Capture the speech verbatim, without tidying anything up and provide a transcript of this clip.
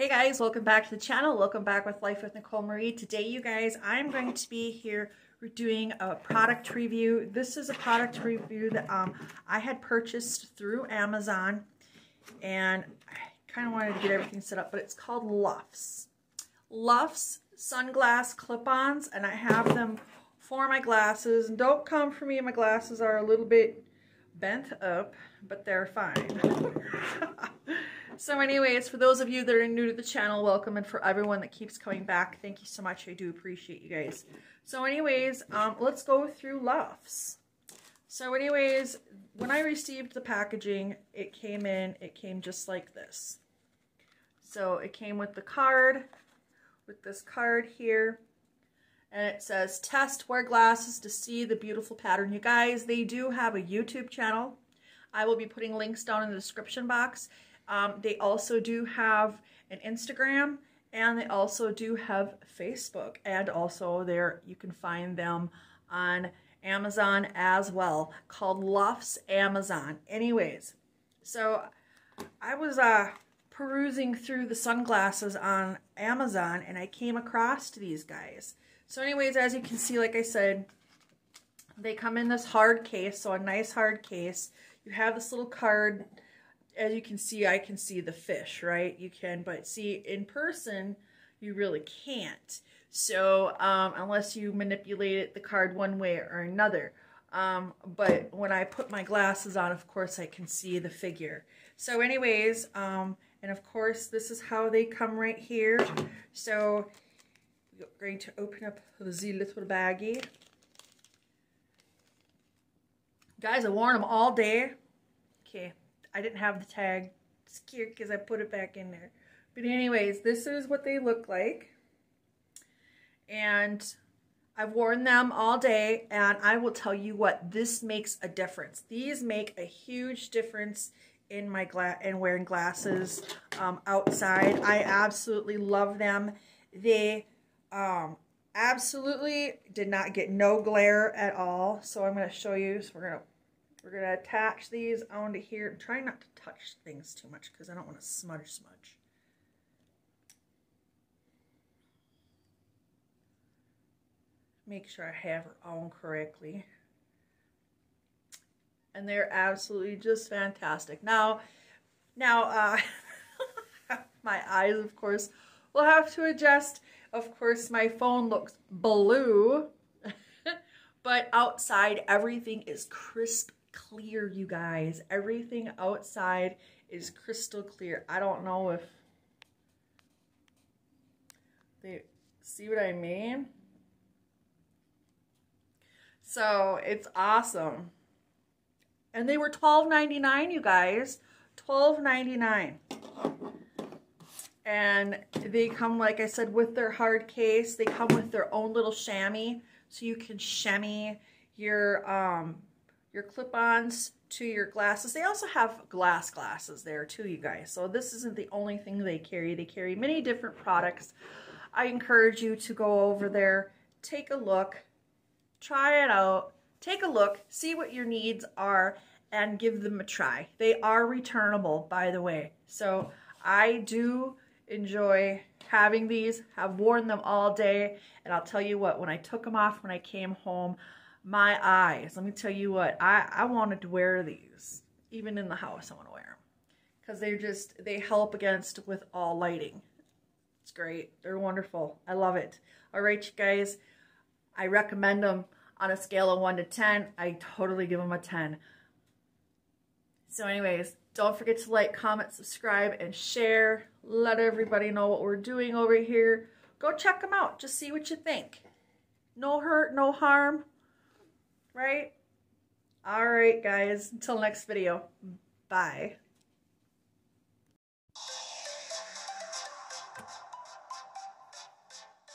Hey guys, welcome back to the channel. Welcome back with Life with Nicole Marie. Today, you guys, I'm going to be here doing a product review. This is a product review that um, I had purchased through Amazon, and I kind of wanted to get everything set up, but it's called Luff's. Luff's sunglass clip-ons, and I have them for my glasses. And don't come for me, my glasses are a little bit bent up, but they're fine. So anyways, for those of you that are new to the channel, welcome, and for everyone that keeps coming back, thank you so much. I do appreciate you guys. So anyways, um, let's go through Luff's. So anyways, when I received the packaging, it came in, it came just like this. So it came with the card, with this card here, and it says, test, wear glasses to see the beautiful pattern. You guys, they do have a YouTube channel. I will be putting links down in the description box. Um, they also do have an Instagram, and they also do have Facebook, and also there you can find them on Amazon as well, called Luff's Amazon. Anyways, so I was uh, perusing through the sunglasses on Amazon, and I came across these guys. So anyways, as you can see, like I said, they come in this hard case, so a nice hard case. You have this little card. As you can see, I can see the fish, right? You can, but see, in person, you really can't. So, um, unless you manipulate it, the card one way or another. Um, but when I put my glasses on, of course, I can see the figure. So anyways, um, and of course, this is how they come right here. So, we're going to open up the little baggie. Guys, I worn them all day. Okay. I didn't have the tag. It's cute because I put it back in there. But anyways, this is what they look like. And I've worn them all day, and I will tell you what, this makes a difference. These make a huge difference in my gla- and wearing glasses um, outside. I absolutely love them. They um, absolutely did not get no glare at all. So I'm going to show you. So we're going to We're going to attach these onto here. I'm trying not to touch things too much because I don't want to smudge smudge. Make sure I have her on correctly. And they're absolutely just fantastic. Now, now uh, my eyes, of course, will have to adjust. Of course, my phone looks blue. But outside, everything is crisp clear, you guys. Everything outside is crystal clear. I don't know if they see what I mean. So it's awesome. And they were twelve ninety-nine, you guys. twelve ninety-nine. And they come, like I said, with their hard case. They come with their own little chamois, so you can chamois your um your clip-ons to your glasses. They also have glass glasses there too, you guys. So this isn't the only thing they carry. They carry many different products. I encourage you to go over there, take a look, try it out, take a look, see what your needs are, and give them a try. They are returnable, by the way. So I do enjoy having these. I've worn them all day, and I'll tell you what, when I took them off when I came home, my eyes, let me tell you what, I, I wanted to wear these. Even in the house, I want to wear them. Because they're just, they help against with all lighting. It's great. They're wonderful. I love it. All right, you guys, I recommend them on a scale of one to ten. I totally give them a ten. So anyways, don't forget to like, comment, subscribe, and share. Let everybody know what we're doing over here. Go check them out. Just see what you think. No hurt, no harm. Right? All right, guys. Until next video. Bye.